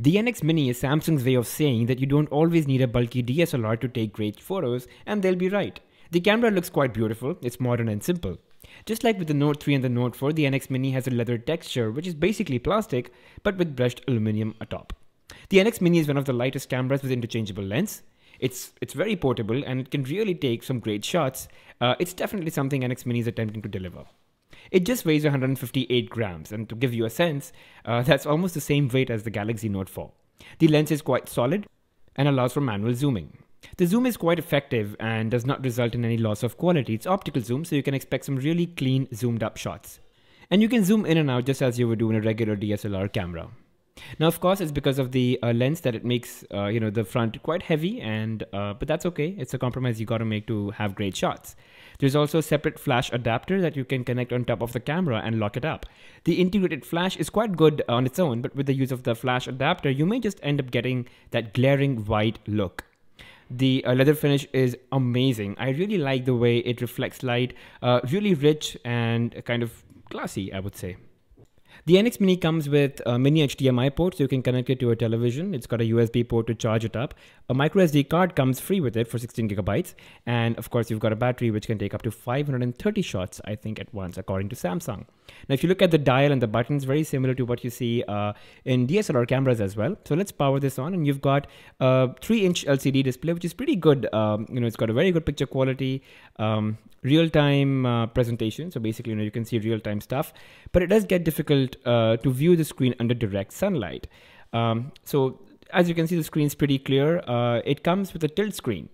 The NX Mini is Samsung's way of saying that you don't always need a bulky DSLR to take great photos, and they'll be right. The camera looks quite beautiful, it's modern and simple. Just like with the Note 3 and the Note 4, the NX Mini has a leather texture which is basically plastic but with brushed aluminium atop. The NX Mini is one of the lightest cameras with interchangeable lens. It's very portable and it can really take some great shots. It's definitely something NX Mini is attempting to deliver. It just weighs 158 grams and to give you a sense, that's almost the same weight as the Galaxy Note 4. The lens is quite solid and allows for manual zooming. The zoom is quite effective and does not result in any loss of quality. It's optical zoom, so you can expect some really clean zoomed up shots. And you can zoom in and out just as you would do in a regular DSLR camera. Now, of course, it's because of the lens that it makes the front quite heavy, and but that's okay. It's a compromise you got to make to have great shots. There's also a separate flash adapter that you can connect on top of the camera and lock it up. The integrated flash is quite good on its own, but with the use of the flash adapter, you may just end up getting that glaring white look. The leather finish is amazing. I really like the way it reflects light, really rich and kind of classy, I would say. The NX Mini comes with a mini HDMI port, so you can connect it to a television. It's got a USB port to charge it up. A micro SD card comes free with it for 16 GB. And of course, you've got a battery which can take up to 530 shots, I think, at once, according to Samsung. Now, if you look at the dial and the buttons, very similar to what you see in DSLR cameras as well. So let's power this on, and you've got a 3-inch LCD display, which is pretty good. It's got a very good picture quality, real-time presentation. So basically, you can see real-time stuff, but it does get difficult to view the screen under direct sunlight. So as you can see, the screen's pretty clear. It comes with a tilt screen.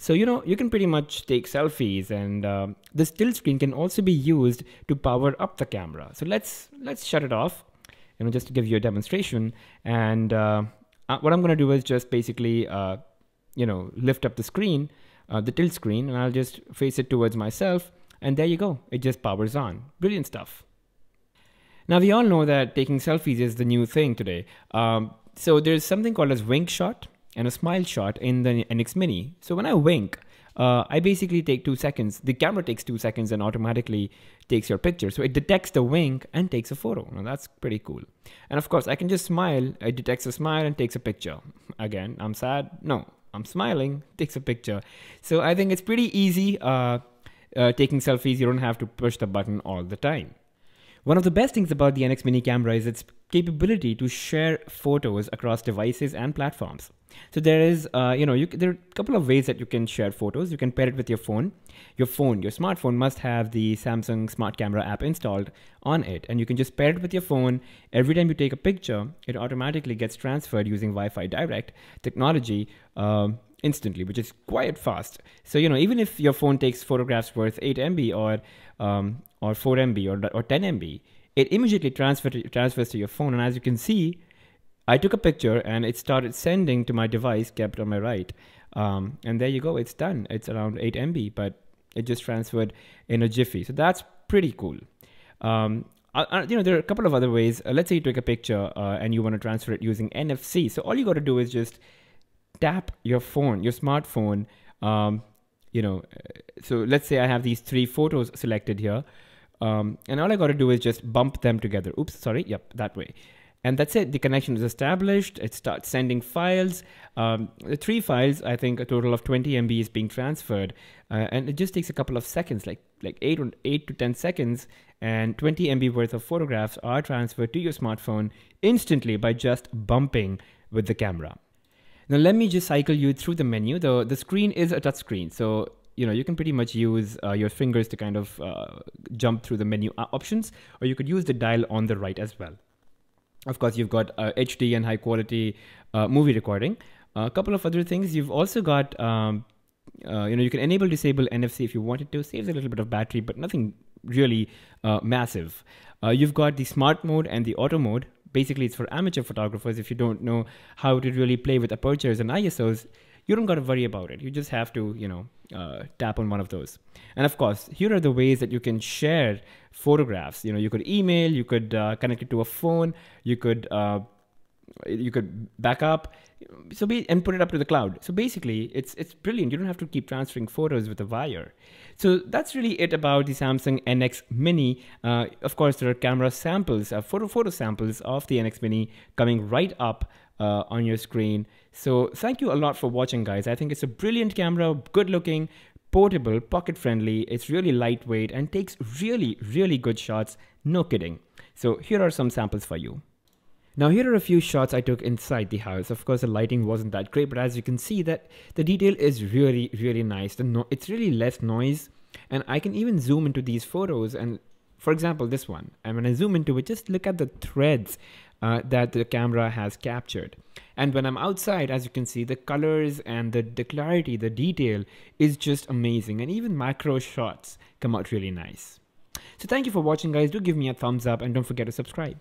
So, you can pretty much take selfies, and this tilt screen can also be used to power up the camera. So let's shut it off, just to give you a demonstration. And what I'm going to do is just basically, lift up the screen, the tilt screen, and I'll just face it towards myself. And there you go. It just powers on. Brilliant stuff. Now, we all know that taking selfies is the new thing today. So there's something called as wink shot and a smile shot in the NX Mini. So when I wink, I basically take 2 seconds. The camera takes 2 seconds and automatically takes your picture. So it detects the wink and takes a photo. Now, that's pretty cool. And of course, I can just smile. It detects a smile and takes a picture. Again, I'm sad. No, I'm smiling, takes a picture. So I think it's pretty easy taking selfies. You don't have to push the button all the time. One of the best things about the NX Mini camera is its capability to share photos across devices and platforms. So there is, there are a couple of ways that you can share photos. You can pair it with your phone. Your smartphone must have the Samsung Smart Camera app installed on it. And you can just pair it with your phone. Every time you take a picture, it automatically gets transferred using Wi-Fi Direct technology instantly, which is quite fast. So, even if your phone takes photographs worth 8 MB or 4 MB or 10 MB, it immediately transfers to your phone. And as you can see, I took a picture and it started sending to my device kept on my right. And there you go, it's done. It's around 8 MB, but it just transferred in a jiffy. So that's pretty cool. There are a couple of other ways. Let's say you take a picture and you want to transfer it using NFC. So all you got to do is just tap your phone, your smartphone. So let's say I have these 3 photos selected here. And all I got to do is just bump them together. Oops, sorry. Yep, that way. And that's it. The connection is established. It starts sending files. The 3 files, I think a total of 20 MB is being transferred. And it just takes a couple of seconds, like 8 to 10 seconds. And 20 MB worth of photographs are transferred to your smartphone instantly by just bumping with the camera. Now, let me just cycle you through the menu. The screen is a touch screen. So, you can pretty much use your fingers to kind of jump through the menu options, or you could use the dial on the right as well. Of course, you've got HD and high quality movie recording. A couple of other things. You've also got, you can enable, disable NFC if you wanted to. Saves a little bit of battery, but nothing really massive. You've got the smart mode and the auto mode. Basically, it's for amateur photographers. If you don't know how to really play with apertures and ISOs, you don't got to worry about it. You just have to, tap on one of those. And of course, here are the ways that you can share photographs. You could email, you could connect it to a phone, you could back up, and put it up to the cloud. So basically, it's brilliant. You don't have to keep transferring photos with a wire. So that's really it about the Samsung NX Mini. Of course, there are camera samples, photo samples of the NX Mini coming right up on your screen. So thank you a lot for watching, guys. I think it's a brilliant camera, good looking, portable, pocket friendly. It's really lightweight and takes really, really good shots. No kidding. So here are some samples for you. Now here are a few shots I took inside the house. Of course, the lighting wasn't that great, but as you can see that the detail is really, really nice. It's really less noise, and I can even zoom into these photos. And for example, this one, and when I zoom into it, just look at the threads that the camera has captured. And when I'm outside, as you can see, the colors and the clarity, the detail is just amazing. And even macro shots come out really nice. So thank you for watching, guys. Do give me a thumbs up and don't forget to subscribe.